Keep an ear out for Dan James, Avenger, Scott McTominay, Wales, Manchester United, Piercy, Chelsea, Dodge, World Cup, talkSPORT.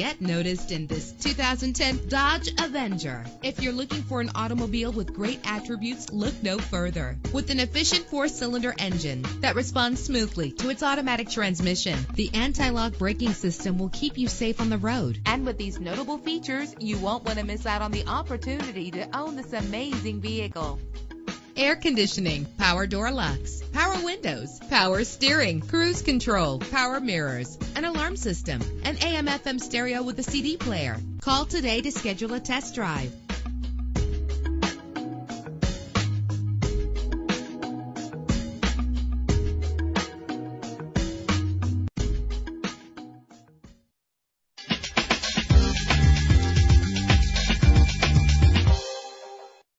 Get noticed in this 2010 Dodge Avenger. If you're looking for an automobile with great attributes, look no further. With an efficient four-cylinder engine that responds smoothly to its automatic transmission, the anti-lock braking system will keep you safe on the road. And with these notable features, you won't want to miss out on the opportunity to own this amazing vehicle. Air conditioning, power door locks, power windows, power steering, cruise control, power mirrors, an alarm system, an AM/FM stereo with a CD player. Call today to schedule a test drive.